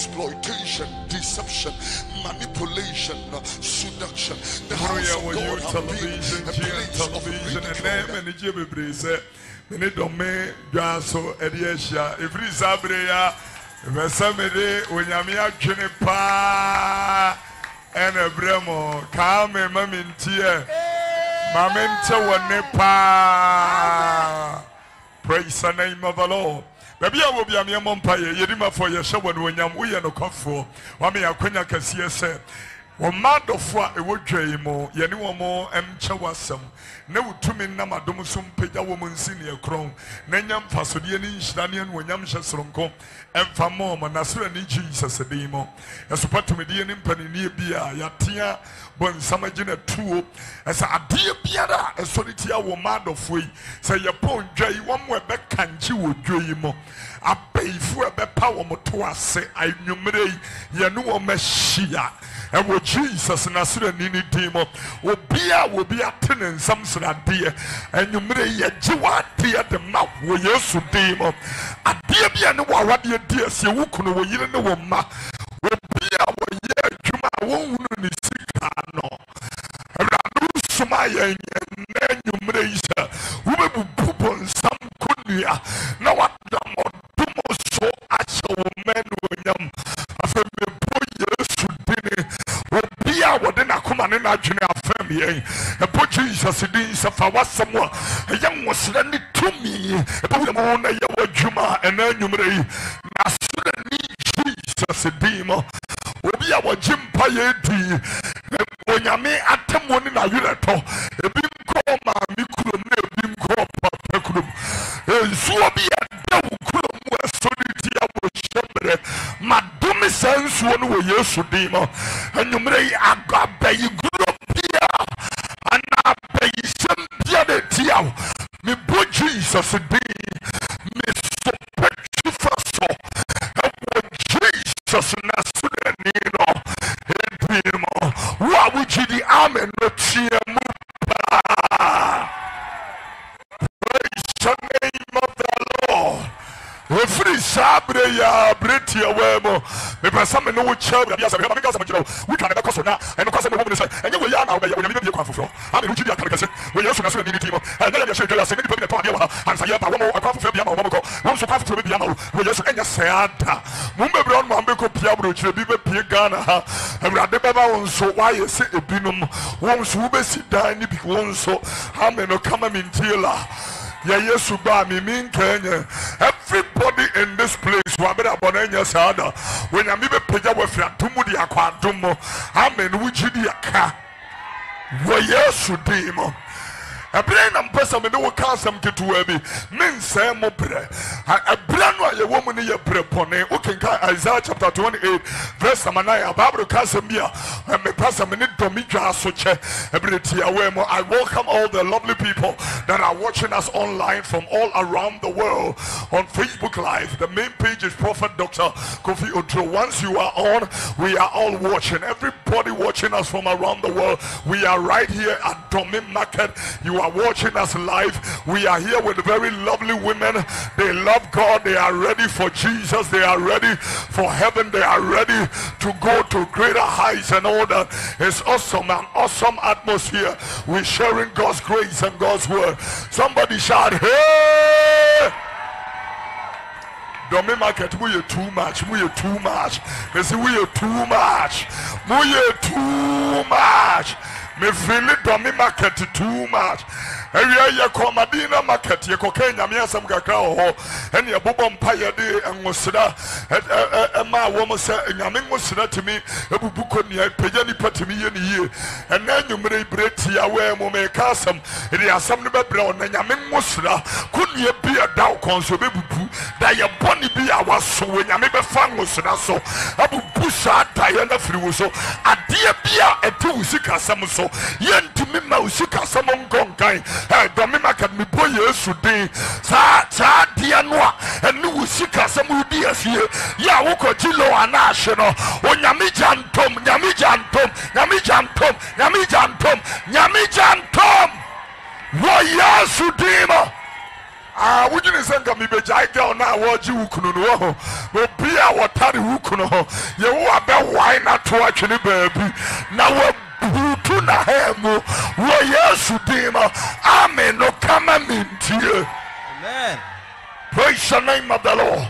and deception, manipulation, seduction. The house of God have been a place of ridicule. Praise the name of the Lord. Baby, I will be a mere mumpire. You didn't for your show when you are no comfort. One may acquaint can see a set. One mad of what it would dream more. You knew more and chawasum. No two men, Namadomusum, Peter woman senior crown. Nanyam Fasodian, Shanian, Wanyam Shasronko, and Famom, and Nasrani Jesus a demo. A super to median impany near Bia, Yatia, Bon Samajina two. As a dear Biada, a solitaire woman of way. Say your point, Jay, one way back can you dream more. I pay for a power motor, say I numerate Yanua Messiah. And with Jesus and Nasrani demo, Obia will be attending some. And you may yet do what dear the mouth will use to demon. I dear be an hour, what dear dear, see, who could know you know, ma will be our year, you my wound is sick. No, and I lose to my and then you may say, who will poop on some good year. Now, what the more do so as a woman with them. I feel the boy years to dinner will be our dinner come and energy. But Jesus is a Fawasamoa, a young was landed to me, a Juma, and then you may Jesus a demon. We are Jim Payeti, when you may attempt one in a Yurato, a big coma, Mikuru, a big copper, a group, a Swabia, a solitaire, a shepherd, my dummy sense one way, yes, a demon, and you may have got by you. Me boy Jesus be me so petrifaso and what Jesus Nasunino Edimo. Why would you the amen not see a move? Praise the name of the Lord. Every Sabre ya Bretia Wemo. If I summon no child, yes, I can't cause her now. And of course, I'm a woman is like, and you will yarn out by your immediate confusion. I mean, Julia Carcass, we also have a team. And then I should tell us, and people upon Yama, and Sayapa, a coffee for Yama, once you have to be Yama, we just end a Seata. Mumba Brown, Mambeco Piabro, Chibiba Piagana, and Radeba, so why is it a binum? Once Uber Sidani, once so, how many come in Tila? Yes, Subami, mean Kenya. Everybody in this place, Wabera Bonania Sada, when I'm even paid away from Tumudia Quantumo, I mean, Wijidiaka. Well, yes, Udimo. A brain and person, we don't cast them to Webby. Mean Sam Opera. A brand why a woman in your prepone, who can call Isaiah chapter 28, verse Amanaya, Barbara Casimir, and the person in Domitra Soche, ability away more. I welcome all the lovely people that are watching us online from all around the world on Facebook Live. The main page is Prophet Dr. Kofi Otro. Once you are on, we are all watching. Everybody watching us from around the world. We are right here at Domin Market. You are watching us live. We are here with very lovely women. They love God. They are ready for Jesus. They are ready for heaven. They are ready to go to greater heights and all that. It's awesome, an awesome atmosphere. We're sharing God's grace and God's word. Somebody shout, hey! Domin Market, we are too much. We are too much. They say, we are too much. We are too much. Me feel it Domin Market too much. Ewiye ko Madina Market ye ko Kenya miasam kakra ho ene yebobom pa ye de enwosira ma wo mo se nyame nwosira timi ebubu ko nia peja ni patimi ye ni ye ene nyumre ibreti ya we mo me kasam ri asam ne bebre on nyame nwosira ko nia bi ada konso bebubu da ye boni bi awaso we nyame be fa nwosira so abubu sha da ye na firi wo so ade bia etu usika sam so ye ntimi ma usika sam ngonkan Domin Market me boy yesterday. Sa dia noa and we sika some dia fie. Ya woko jilo anashe no. Nyami jantom. Wo yesudima. Ah, would you listen to me? I don't know what you could know. But be our tarry who could know. You are better wine not to watch any baby. Now we're to na hemu wo yesu dima amen no kama mintie amen. Praise the name of the Lord.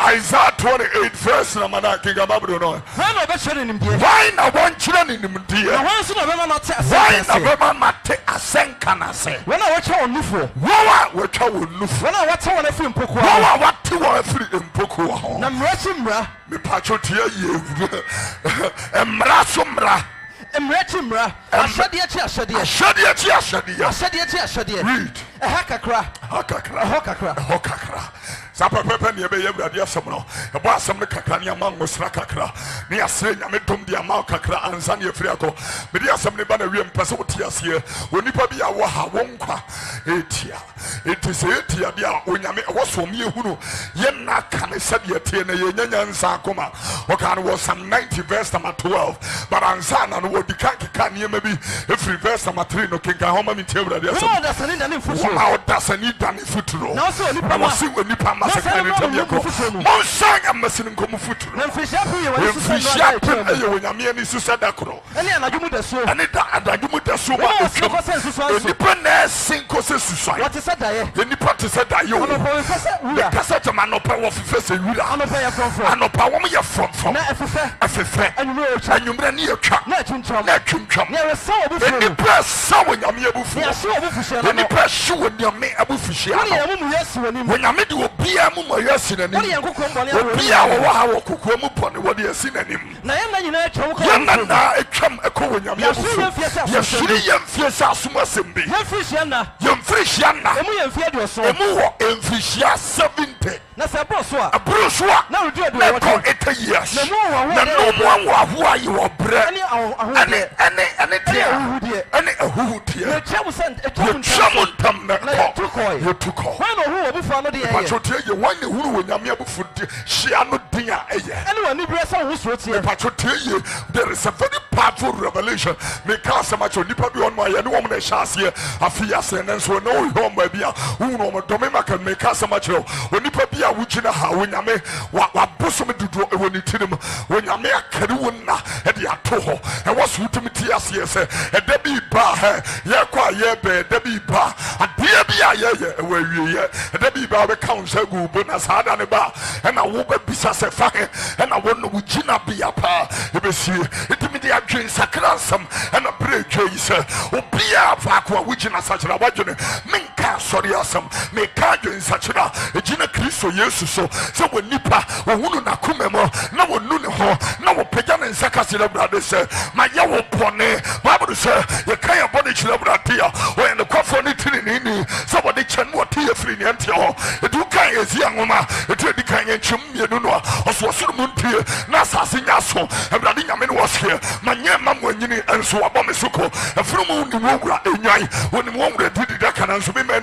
Isaiah 28 verse na mana kinga babro no when obeshare ni mdie why na won chire ni mdie na won so na be mama te asenka why na be mama te asenka na se when na wacha onufo wawa wacha onufo when na wacha wona firi mpoko wawa wati wona firi mpoko ho na mra me pacho tie ye mra so mra Emretimra, I said, read a hakakra. Sapa pepe ni ebe yebra dia somno ebo asem ne kakra ne amango sra kakra ne asre nyame dom dia ma kakra ansa ne afri akọ me dia asem ne ba na wiem pese wotiase onipa bia wo ha wonkwa etia etise etia bia onyame wosom ye hunu ye na kane sabia tie na ye nyanya nsa akoma okan wo Psalm 90 verse number 12 but ansa na no wodi kakika ne ma bi every verse number 3 no kinga homa mi tie bra dia asem wo da sani dane futuro wo da sani dane futuro na so onipa ma si onipa I'm there is a very powerful revelation. Make us a match on Nipabi on my and woman a chassis, a fias and so no home by Bia, Uno, Domima can make us a match. When Nipabia, Wuchina, when Yame, what bosom to do when you tell him, when Yame Karuana at the Atoho, and what's Utumitias, yes, and Debbie Ba, Yakwa Yebe, Debbie Ba, and Debia, yeah, where you, and Debbie Ba, Council, Bunas Hard and a bar, and I woke up beside a fire, and I won't Uchina Biapa, Intimidia James, a cransum, and a brave case, Ubia Vacua, Uchina Sachara, Wajun, Minka Soriasum, Mekajo in Sachara, Ejina Cristo Yesuso, so when Nipa, Wununa Kumemo, no Nuneho, no Pagan and Sakasila brothers, my Yawo Pone, Babus, the Kaya Bonich Labratia, or in the Cofonitini, somebody can what here free Nantio, Duka is Yangoma, the Tradikan and Chum Yanua, Oswasunti. Nasasinaso, and Radina Men was here. Manya Mamwini and Suabomesuko, and from Mugra and Yai, when Womre did that can answer me, okay,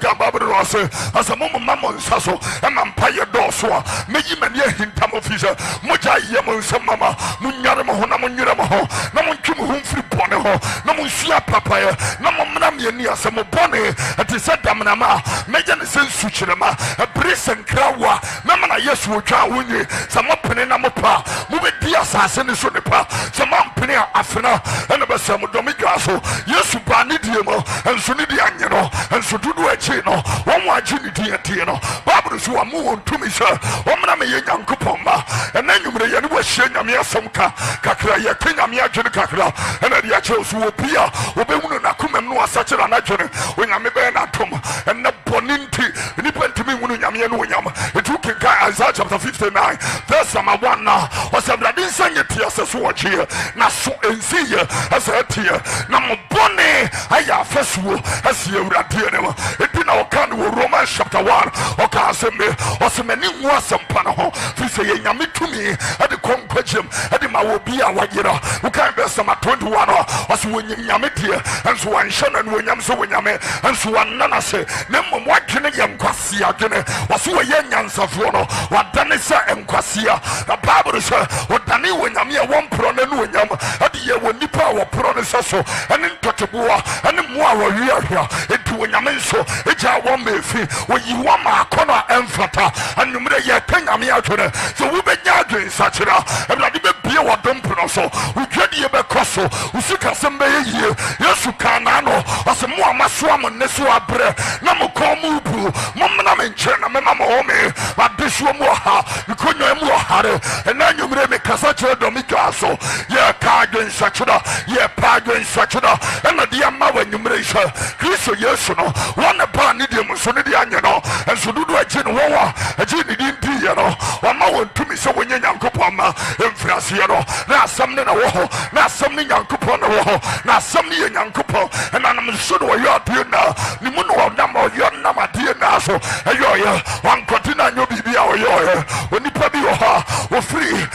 Gababrose, as a moment Mammon Sasso, and Mampire Dorsua, Mayimania Hintamo Fisher, Mojai Yamon Samama, Munyaramo, Namuniramo, Namunchum Humphrey Boneho, Namusia Papaya, Namamia Samobone, and Tisadamama, Majan Sensuchirama, a Briss and Krawa, Namana Yesu Chawuni, Samapin. Namopa, Mubedia Sassin is on the path, some Ampina Afina, and about some Domicaso, yes, Banidimo, and Sunidiano, and Sududu Echino, one more Ginity and Tiano, Babus who are moved to me, sir, Omname Yankupomba, and then you may anyway shenya miya samka kakra ya kenya miya jini kakra ena diya chesu wopia obe unu nakume mnuwa sachira na jini unyamibe ena tuma ena boninti nipenti mi unu nyamie nu unyama itu kinkai Isaiah chapter 59 verse number 1 na wasemladin sengi tiya sesu wajie na su enziye asa etiye na mbone haya fesuwo esiye uradie newa itina wakani wa Romans chapter 1 waka aseme wasemeni mwasempana ho fise ye nyamitumi edi konkwejim edi mawobia wajira ukai verse number 21 wasu wenye nyamitie ensu wanshana ni wenyamso wenyame ensu wananase nemo mwakini ya mkwasiya gine wasu wenye nyansafono wadanisa mkwasiya na babu se wadani wenyamia wamprone nuwenyama edi ye wenipa waprone saso eni ntotebuwa eni mwa wawiyahia edi wenyamenso eja wamefi weyiwama akona emfata enumire ye kenyamia gine so wubenya gine sachira emladibe biye wadompuno so ujedi yebe koso usika sembe yeye yesu kanano asemuwa masuamu nesu abre na mkomu ubu mamna menchena memamu home wadishu muaha mikonyo emu ahare enanyo mreme kasachira domika aso ye kagyo nsachira ye pagyo nsachira ena diya mawe nyumreisha kriso yesu no wane ba nidye musunidi anye no ensududu ejini wawa ejini dindi ya no wamawe ntumisa wenye nyankupu ama enfrasi ya no na asamni na woho na asamni nyankupu na woho na asamni ye nyankupu ena na msudu wa yadiyo na ni munu wa nama wa yonama diye naso eyoye wankotina nyobibi ya oyoye wenipabi yoha wafri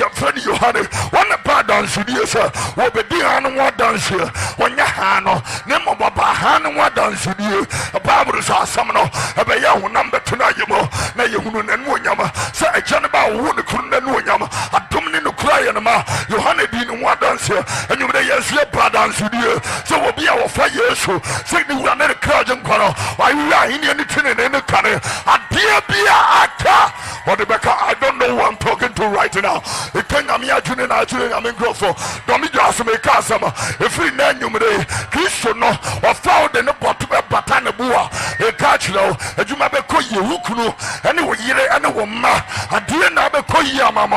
ya fredi yohane wane ba dansi diye se wabedi hanu wa dansi wanya hano nemo baba hanu wa dansi diye baburu sa asamno ebe ya unambe tunayimo na ye hunu nenuwe nyama se ejani ba uuni kuru nenuwe nyama adumni nukuraya nama yohane dini wa dansi enyumde yesu ye ba dansi diye se wabia wafa yesu signi ulanere kraja mkwano waiwea hini ya nitini nene kane adia bia aka wadibeka I don't know who I'm talking to right now ikenga miya juni na ajune na mingrofo domija asume ikasama ifri nenyumde kristo no wafaude nebatume batane buwa ikachilao ejumabeko yehukunu eni wajire eni wama adie nabeko yamama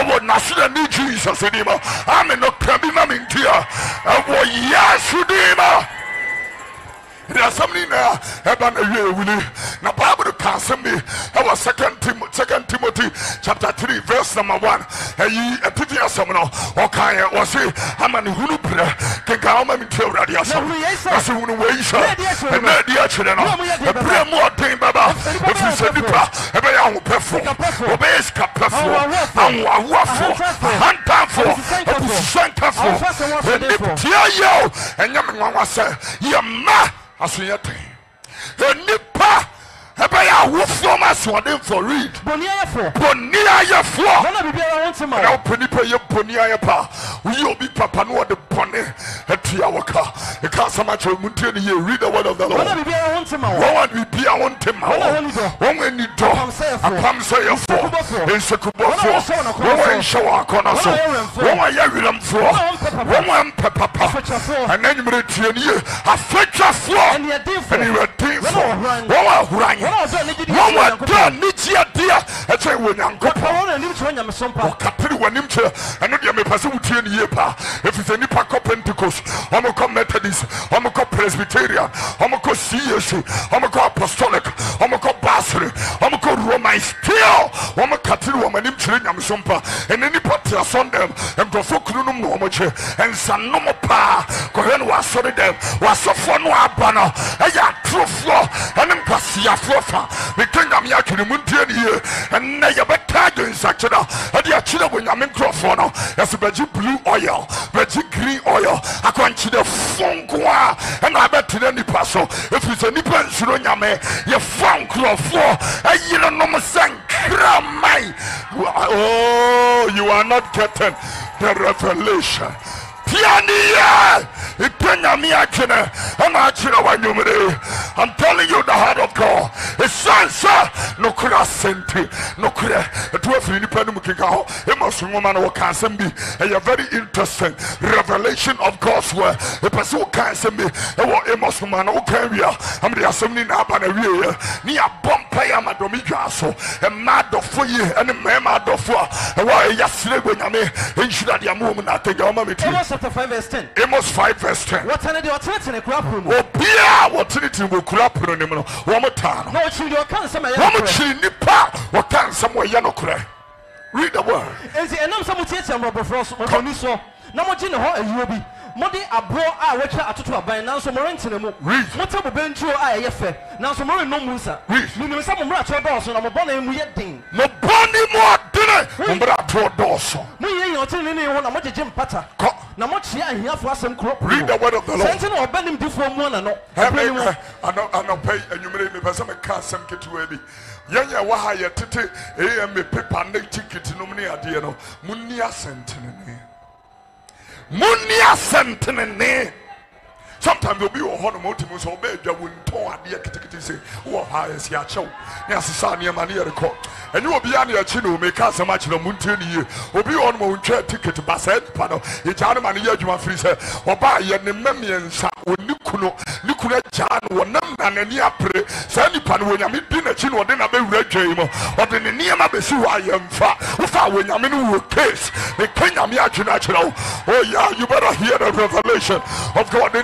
ewo nasile ni Jesus edima ame no kambima mintia ewo yesu dima. There are some in there, Evan Willie. Now, Bible can send me. I was 2 Timothy chapter 3, verse number 1. Hey, a pretty assemble. Okay, I was say, I'm an Hulupra. Can come and tell Radias. That's who we shall. And the Accident, a prayer more thing, Baba. If you said, a very own perfume, a base cup perfume, a waffle, a hand for a center for a nipple. And young one said, Yama. Asuyete enipa ebe ya wufo maswade for read bonia yefo na bibia wontima na openipa ye bonia yepa we obi papa no de bone atia waka e ka sama cho muntie ne ye read the word of the Lord na bibia wontima what we bia wontima won ni do apam so yefo ensekubofo won show akona so won ya wiramfo won papa ananyimre tie ne ye afecha fo and ye din fo One needs your dear. I say, when I'm going to some part, Capri, when him chair, and not your Mepasuti and Yepa. If it's any pack of Pentecost, Homoko Methodist, Homoko Presbyterian, Homoko CSU, Homoko Apostolic, Homoko Basri, Homoko Roman Steel, Homokatu, and him children, and Sumpa, and any party on them, and Profoknum Homoche, and Sanomopa, Kohen was sorry them, was so for no abana, and ya true floor, and then the kingdom yakin muntian here, and now you better in Saturday. And your children when I'm in Crawford, as a veggie blue oil, veggie green oil. I can't see the Fongua, and I bet any passo. If it's a Nippon Surunyame, your Fong Crawford, and you don't know my son. Oh, you are not getting the revelation. Piania, it can be a killer, and I chill away. I'm telling you, the heart of God. It says, no senti, no a very interesting revelation of God's word. A person who can't send me, Amos woman, okay, I'm the assembling up and away near Bompaya Madomigaso, a mad of 4 years, and a mad of 4. Why, yesterday when I made the movement, I think I'm a bit. Amos 5 verse 10. Amos 5 verse 10. What are the alternative in a crop room? Oh, Pia, what it will crop room? One more time. No, it's your cancer. What can somewhere Yanokre? Read the word. Modi abro a wetwa atoto aban nanso morentene mota bobentuo a yefe nanso morenno musa minu sa momra to doso na mobona emu yedin no boni mo dine momra to doso muye yotene ne ho na mojeje mpata na mochie ahiafo asem kro read the word of the Lord sentene obanim difo mu na no ano pay enyumire me pesa me ka asem ketewa bi yenya wa ha yetete em paper ne ticket no ne ade no munni asentene ne Munia sentene. Sometimes you'll be on Motimus or Major wouldn't tow at the activity say, oh, highest Yacho, Nasania Mania record. And you will be on your chino, make us a match of Muntini, or be on Montre ticket to Basset Pano, each other man Yajuma Freezer, or buy Yanemians, or Nukuno, Nukuna Chan, or Naman and Yapre, Sandipan when I meet dinner chino, then I may read Jamo, or the Niamabesu I am far, far when I mean who case, the Kenya Miachinachino. Oh, yeah, you better hear the revelation of God.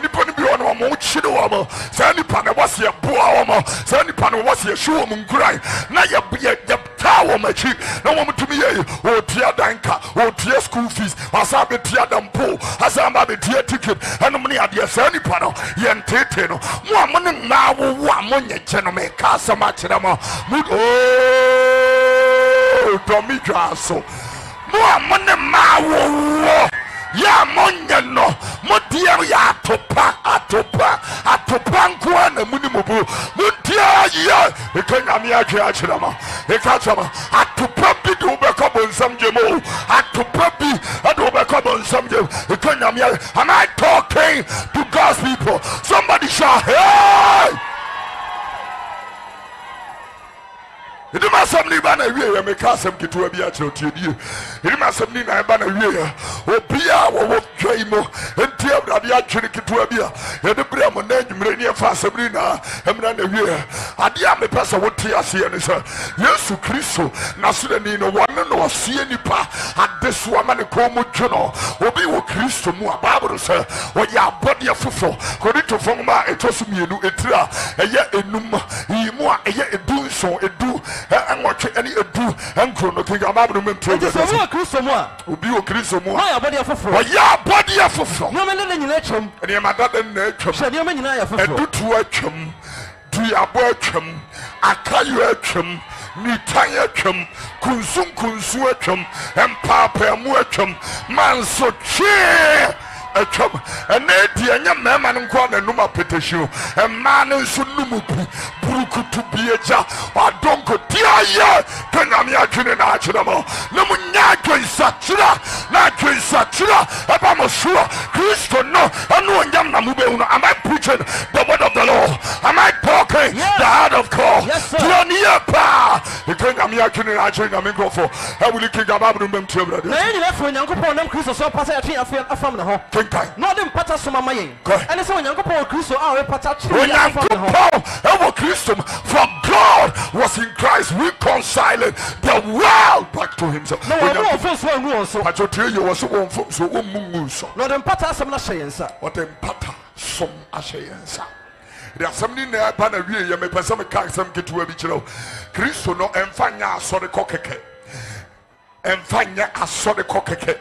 Ya monyano modia ya atopa nkoa na munimubu modia ya ekanyame agye akyerama ekachama atopa bi do be ko bonsam jemo atopa bi do be ko bonsam jemo ekanyame. Am I talking to God's people? Somebody shout hey. It must have been a year, make us some to be at your TV. It must have been a year, or Pia or Jamo, and Tia Radiatric to Abia, and the Bremen, Mrenia Fasabrina, and Ran a year. Adiame Passa would tear Sienesa, yes, to Cristo, Nasunino, one or Sienipa, at this woman, a Como Jono, Obi or Cristo, Muabarus, or Yabodia Fufo, Corito Foma, a Tosumi, a Tria, a yet a Numa, a yet a Dunso, a do. And watch any do and chrono think about the men to be a Christian. My body of a Nitayachum, Kunsum Kunsuachum, and Papa Muachum, man so cheer. A chum, and a man and call a numa petition, a man is a numupu, Bruku to be a jar, or don't go Tiaya, Penamia Junanachamo, Namunako is Satura, Nako is Satura, Abamasua, Christo, no, and no Yamamube. Am I preaching the word of the Lord? Am I talking the heart of God? Tonia Pa, the Penamia Junanachin, I'm going for. I will look about them children. Then you left when Uncle Paul and Christo saw Passa from the home. Not in Patasuma Mayan, and it's only Uncle Paul Christo, our Patas, our Christum, for God was in Christ reconciling the world back to Himself. No, I don't first one rule, so I told you was one foot, so one moon, so not in Patasum Ashayansa, what in Patasum Ashayansa. There are something there, but a real, you may pass some kind of get to a bit of Christo, no, and Fanya saw the cockake, and Fanya saw the cockake.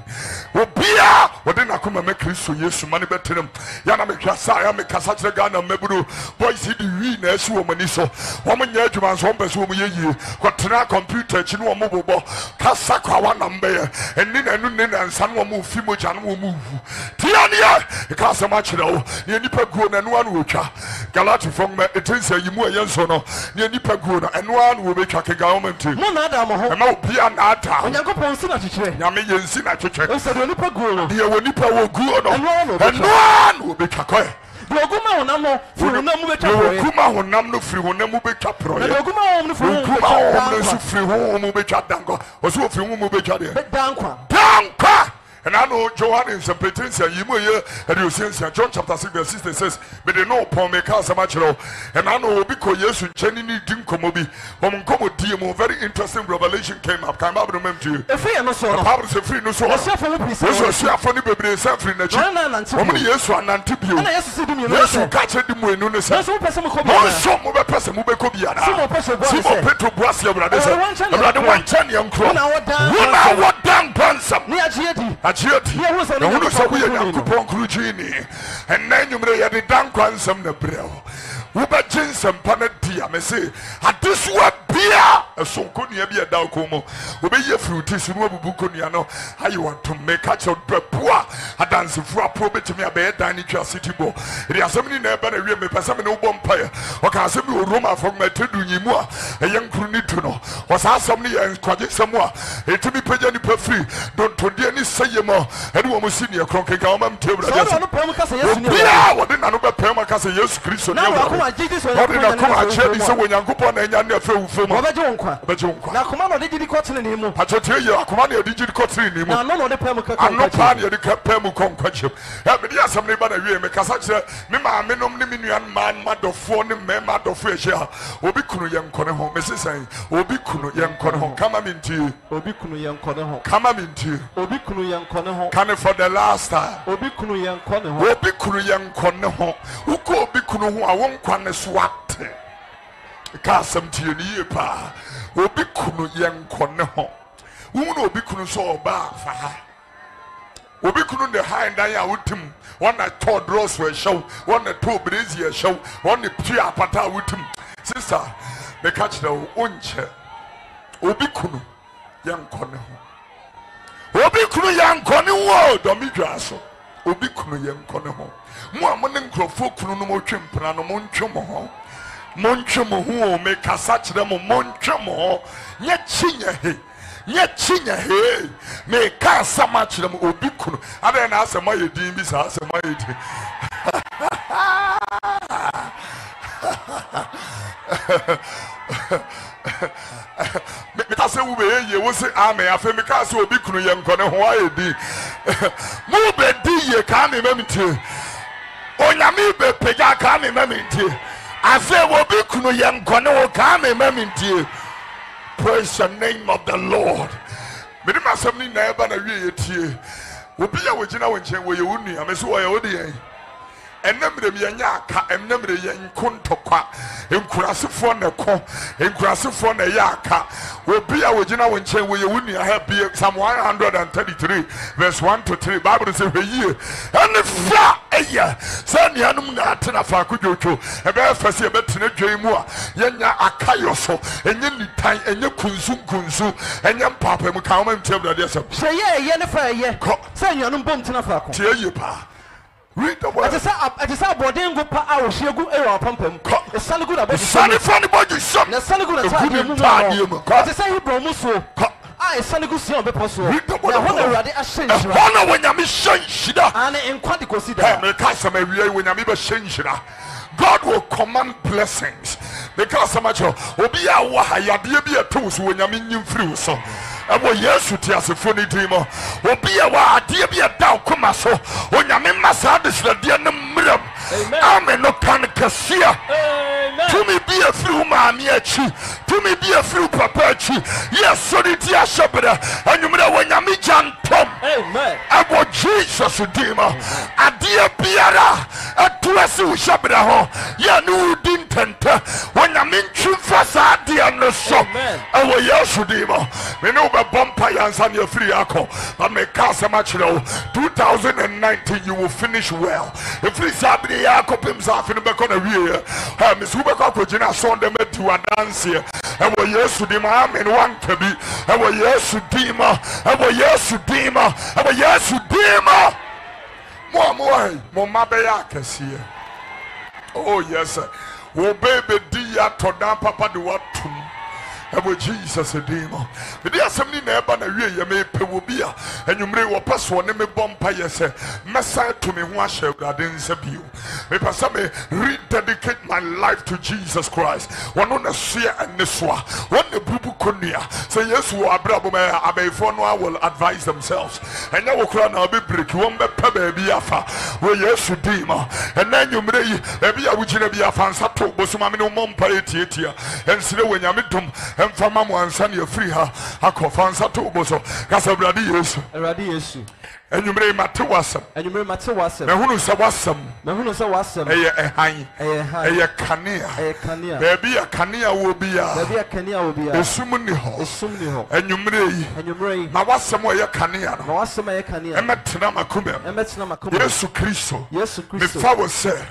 Will be our what then I come and make. Kristo Yesu mani betenem yana mekasa ya mekasa chile gana mebunu boy zidi wine esu wamaniso wamenye juma nzombe su wamuyeyi kwa tina computer chinu wamubobo kasa kwa wana mbeye enine nune nsanu wamu fimu janu wamu tiyaniye ikasa machida o nye nipe guona enuanu ucha galati fongme etinse yimue yenzono nye nipe guona enuanu umecha ke government muna ada moho ema upia na ata onyanko ponsina chiche nyame yenzina chiche onsadu nipe guona diye wenipe woguona enuanu umecha koe and I know John in some pretense and John chapter 6 verse 6 says, but they know upon me cast a match. And I know because yes, Jenny Dinkomobi, Homuncomo Dimo, very interesting revelation came up. Come up, remember you. If I am a son, I was a free no so. I saw funny baby, suffering a child. How many years are Nantibu? Yes, you catch it in the moon. Some person who become Yana, some Petro Brassia, brothers, another one, Jenny Uncle. What damn Pansam? And then you may have the damn grandson the brow. Uba Jins and Panatia, I say, at this one beer, so could you be a Daucomo? Obey your fruities, you know, how you want to make catch out Bepua, a dance for a probate to me a bed, dining your city ball. There are so many never real me, Passaman, no vampire, or Casamu Roma from my Tedu Yimua, a young Crunituno, or Sassamni and Quadic Samoa, a to be paid any per free, don't to any say you more, and one senior cronk government table. Yeah, what didn't I know about Permacasa? Yes, Christian. What did I come at Chevy? So when you go on and you're film, now come on, did you cut in him? I tell you, I command you, did you cut in him? I'm not planning to cut Permucom Quatchip. But yes, somebody by the way, because I said, Mima, Menominian man, Madophone, Mamma of Fresia, Obikunu Young Conahome, Mrs. Saying, Obikunu Young Conahome, come on into you, Obikunu Young Conahome, come on into you, Obikunu Young Conahome, coming for the last time, Obikunu Young Conahome, Obikunu Young Conahome, who could Obikunu, I won't. Kwaneswate kasam tie ni pa obi kunu yenkone ho wunu obi kunu so ba fa obi kunu de high dan ya wutim one na third rose we show one na two breeze ye show one na three apata wutim sister me catch na onche obi kunu yenkone ho obi kunu yenkone wo do mi dwaso obi kunu yenkone ho mo amone nkrofo kunu no motwempra no montwemo ho montwemo ho me kasa kire mo montwemo nye chinya he me kasa ma kire mo obi kunu ada na asema ye din bi sa asema ye din meta se wo be ye wo se ame afa me kasa obi kunu ye nkone ho aye din mo be di ye ka me mtie Onyami be peja kame meminti. Afe wobi kuno yenkone kame meminti. Praise the name of the Lord. Medima semni na eba na wie yetie. Obi ya wogina wonchen wo ye wonu ameso wo ye wodi en. Enemre mianya aka enemre yenkontokwa. Enkurasefo na ko. Enkurasefo na ya aka. Obi ya wogina wonchen wo ye wonu ahabi Psalm 133 verse 1 to 3. Bible says we ye. Any fa eya sanianum na atena fa kudwocho ebe fasi ebe tene dwan mu a yenya akayoso enye nitan enye kunsunkunsu enye mpapa mu kan ma ntebra de asem se ye ye ne fa ye sanianum bom tena fa ko tie ye pa. Read the word. I just saw boarding go pa out. She go air pump him. It's sunny good about you. Sunny funny about you. It's sunny good about you. I just say he promise so. Ah, it's sunny good see on the person. Read the word. Now when ready, I change. Now when you me change, da. And in quantity consider. Me catch some area when you me change, da. God will command blessings. Because so much. Obi a wa hayade bi atoos when you me nyimfiri so. Abo Yesu ti asefoni dimo obi e wa ade bi e da okoma so onyame masa adesrade ne mrem amen no kan kasia to me be a free maami achi to me be a free papa achi Yesu ti asebra anyumre onyame jantom amen abo Jesus dimo ade biara atuasi usebra ho ya no din tenta onyame Menchufa sadi aneso. Ewe yeshudima. Mene ube bompa yansan ye free ako. But me kase machilo. 2019 you will finish well. If free sabri yako pimsa finu bekone wye. Misube kako jina sonde meti wadansi. Ewe yeshudima amen wankebi. Ewe yeshudima. Ewe yeshudima. Ewe yeshudima. Mwa mwa. Mwabe yake siye. Oh yes. Oh baby dear to damn papa do what to Jesus a demon. But there's some in the way you may pay will be and you may pass one name bumper yes message to me one shall garden you. If I say rededicate my life to Jesus Christ. One on the seer and the swa. One the people could near. Say yes, who are bravo for no will advise themselves. And now crown I'll be break one be afa. Well yes you demon. And then you may be a witch in a biafan to Bosumamino Mom Paretia and Silo when Yamitum and Famamo and Sanya Freeha Akofansa to Boso Casabradius. And you may matter wasam. And you may matter wasam. Mahunusa wasam. Mahunusa wasam. A cania. Baby a cania will be a. Baby a cania will be a. Sumuniho. Sumuniho. And you may. And you may. Mawasam a cania. Mawasam a cania. Emetinama kume. Emetinama kume. Yesu Kristo. Yesu Kristo.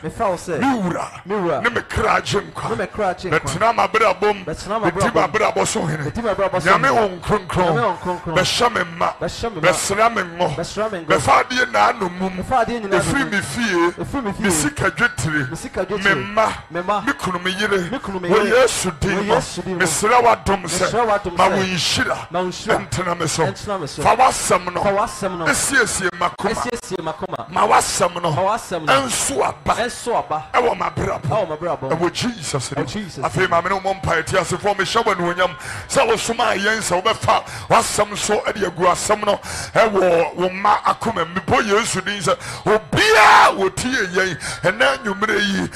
Me fawo se. Miura. Ne me krajem kwa. Ne me krajem kwa. Betinama brabom. Betinama brabom. Betima brabo sohene. Betima brabo sohene. Yame on kronkron. Beshamemma. Beshamemmo. Befadie na anumum efri mi fie mi sika dwetire me ma me kunu me yire wo Yesu din me sira wadom se ma wo yishira entena me so fa wasam no esiesie makoma ma wasam no enso aba e wo ma brabo e wo Jesus afi ma me no mo mpa etia se fo me shawa no nyam se wo suma yen se wo be fa wasam so e de agu asam no e wo ma akome mpo Yesu din se obia wotie yen ena nyumre yi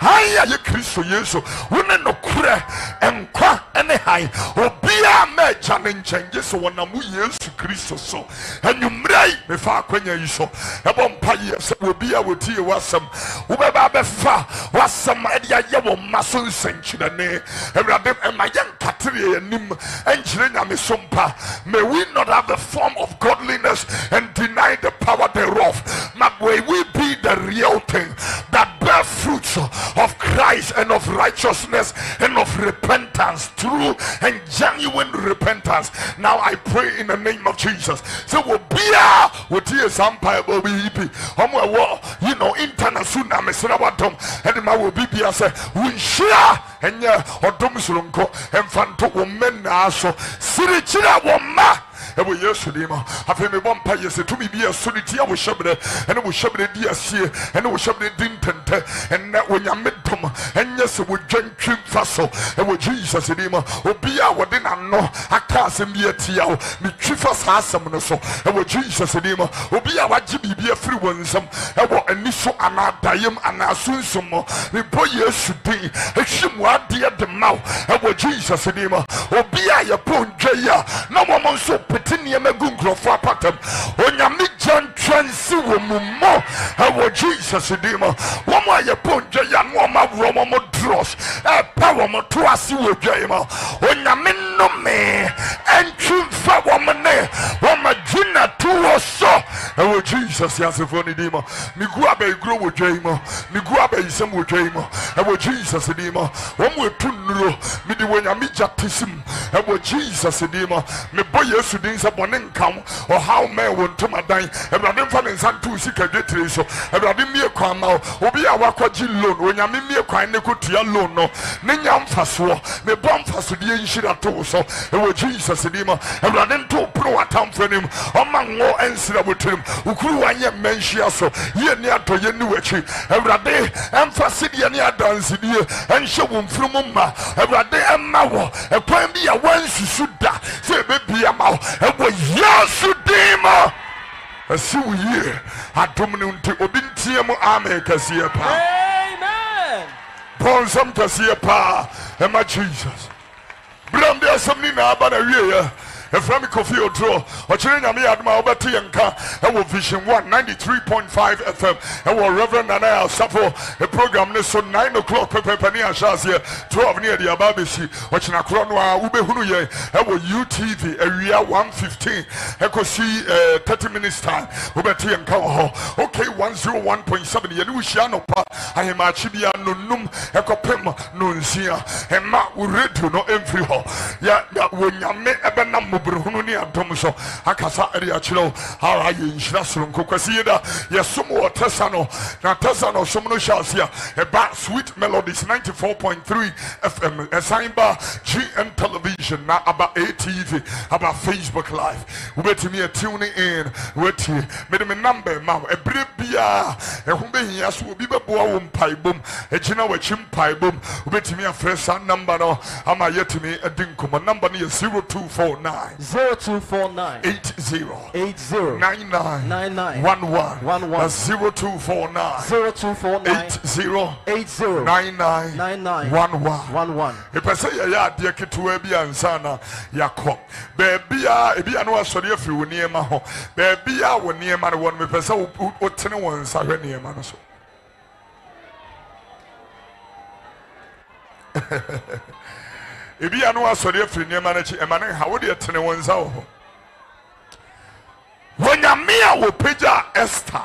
haya ye Kristo Yesu wone no kure enkwa ene hai obia me chane nchenge so wona mu Yesu Kristo so enyumre me fa kwanya yi so ebo mpa Yesu obia wotie wasam ubeba be fa wasam ade aye wo maso nsenchira ne ewrade emayen katire enim enchire nyame so mpa may we not have the form of godliness and deny the power thereof. But may we be the real thing that bear fruits of Christ and of righteousness and of repentance, true and genuine repentance. Now I pray in the name of Jesus. So we'll be here with his empire will be you know international and my will be here say we share and yeah or domsulunko and fanto women so sirichira woma. Ewo Yesu dima afi me bompa Yesu to me bia so diti awo hyebre ene wo hyebre di asie ene wo hyebre di ntente ene onyame dom enye se wo dwantwe mfaso ewo Jesus dima obi a wode nanno aka asem bia tia wo me twifa sa asem no so ewo Jesus dima obi a wagye bibia firi wonsam ewo aniso anadayem anasunsom me bo Yesu din ehwim wade de maw ewo Jesus dima obi a ye bo ndweya na momo nso Petiniame Gungro for a pattern. Onyame John Transi Womumo. Ewo Jesus Dima. Wama ye ponja yan wama womo dross. E power mo twasi wo jema. Onyame no me. Entrimfa womane. Wama jina tuwo so. Ewo Jesus Yasifoni Dima. Miguabe grow with Jama. Miguabe isem with Jama. Ewo Jesus Dima. Wamwe tunro. Midi wenyami jatism. Ewo Jesus Dima. Me boye su din sa bonin kam or how men won't to my dine everybody falling san to seek a get ratio everybody me a crown now obi a wakwaji loan when you mean me a crime they could tear loan no ninyam faswa me bomb fast to the ancient at all so it was Jesus edema everybody to pro at time for him on my war and see that with him who grew one year men she also here near to your new tree every day and facet your near dance in here and show them from mama every day and now a point be a one should that say baby I'm out. And we Yesu Dima. So we hear at Dominunti Obintiamo Ame Casiepa. Amen. Bonsam Casiepa. Am I Jesus? Bram there's something about a year. a friend Kofi Otro, or Chilling Amiadma Obati Yanka, and will Vision 193.5 FM, and will Reverend Nana Safo, a program so 9 o'clock, Pepania Shazia, 12 near the Ababisi, or Chinakronwa, Ube Hunuye, and will UTV, area 115, and could see 30 minutes time, Obati Yanka, okay, 101.7, Yanushiano, I am Achibia, no num, a copem, no Sia, and Matt Uretu, no Enfri Hall. Yeah, when you make a number of Domuso, Akasa area Chilo, how are you in Shasum Cocasida? Yasumo Tesano, Natasano Somonoshasia, about Sweet Melodies 94.3 FM, a Simba GM Television, now about ATV, about Facebook Live. We're to me a tuning in, we're to make a number, ma'am, a brief beer, a Humbe Yasu, Bibabuum Pai Boom, a Chinawa Chimpai Boom, we're to me a fresh number, ama yet to me a dink. My number is 0249 0249 80 99 11 0249 80 99 11. If I say ya dear Kituebi and Sana Yakom, baby, I know sorry if you near my home, baby, I will near my one with person who ten ones are near Manaso. If you know, sorry, if you near manage a man, how would you turn one's out? When your mea will pija Esther,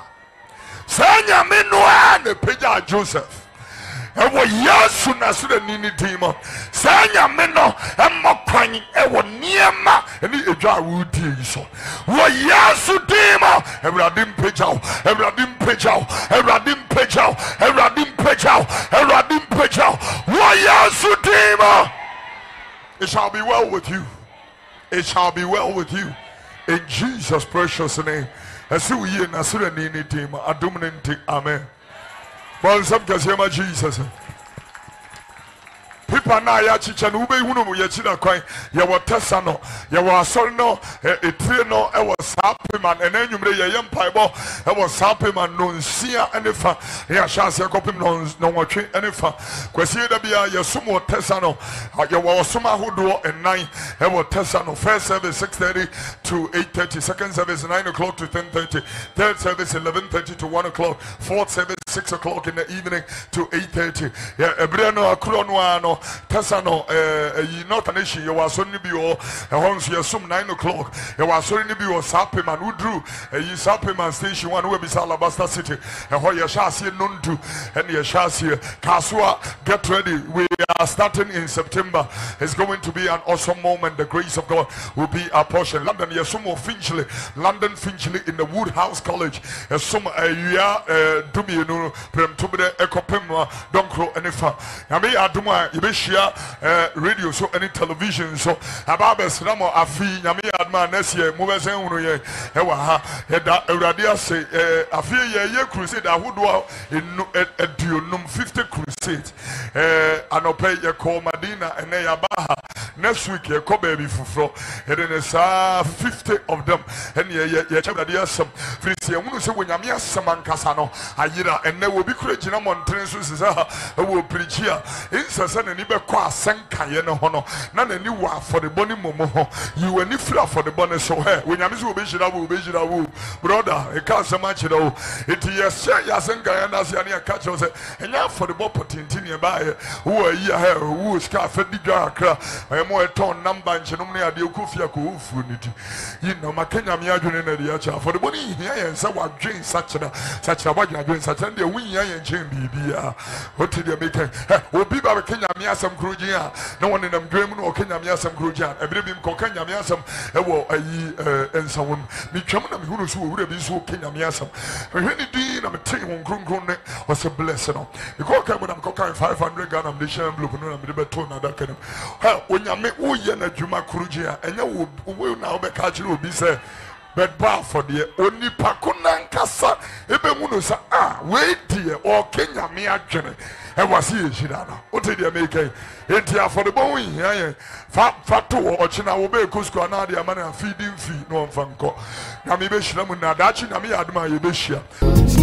send your men one pija Joseph, and what you soon as the Nini demon, send your men no, and more crying, and what near ma, and the jar would do so. What you so demon, and Radim Pejao, and Radim Pejao, and Radim Pejao, and Radim Pejao, and Radim Pejao, what you so demon. It shall be well with you. It shall be well with you. In Jesus' precious name. Amen. Jesus. People na ya chicha no be hunu mu ya chida kwan ya wotesa no ya wasori no etire no e was happy man enanwumre ya yempaibo e was happy man no nsia enefa ya chance akopim no nwotwe enefa kwasi da bia ya sumo wotesa no ya wasoma hodo enan e wotesa no. First service 6:30 to 8:30, second service 9 o'clock to 10:30, third service 11:30 to 1 o'clock, fourth service 6 o'clock in the evening to 8:30. Yeah, Ebreno Akronoano, Tesano, not an issue. You are Sonny Bio, Hons, you assume 9 o'clock. You are Sonny Bio, Sapiman, who drew a Sapiman station, one who is Alabasta City, and where you shall see Nuntu, and you shall see Kasua. Get ready. We are starting in September. It's going to be an awesome moment. The grace of God will be our portion. London, you assume Finchley, London, Finchley in the Woodhouse College. Assume you are Dumino. Prem Tubere Ekopema don't grow any far. Yami Aduma Ibeshia radio so any television so Ababes Ramo Afi Yami Adma Nessie Moves Unuye Ewaha Radia say Afi Ye crusade I would walk in Dunum 50 crusade Anope Yako Madina and Eyabaha next week Yakobe Fufro and then it's 50 of them and Yachadia some Frisia Munusu when Yamia Saman Casano Ayira and there will be courage in a mountain will preach here in Sasan and Ibaqua Sanka Yeno Hono. None a new one for the bonny Momoho. You any flower for the bonnet so hair. When I miss will be Jirawu, brother, a cancer match it all. It is Yasanka and Asiania Catchers and now for the Bopotintinia by who are here, who is Cafedigra, I am more torn number and Chenomia de Kufia Kufunity. You know, Makenya Miagun and the Acha for the bonny here and someone drinks such a wagon such a the win ya and Jim Bia. What did you make? Oh, people are Kenya Miasam Krugia. No one in them German or Kenya Miasam Krugia. Every beam Kokanya Miasam, and someone. Me Chaman who would have been so Kenya Miasam. When you did, I'm a team on Grun was a blessing. You call Cameron Coca 500 gun of the Sham Blue and Ribatona that can. When you make Uyana Juma Krugia, and you will now be catching will be said. But bar for the only Pakunan Casa, Ebemunusa, wait here, or Kenya Mia Jenny, and was here, Shidana. What did you make? It for the Boeing, yeah, Fatu or China obey Cusco and Nadia Mana feeding fee, no Fanco. Namibish Lamuna, Dachi Namia, Adma, Ebeshia.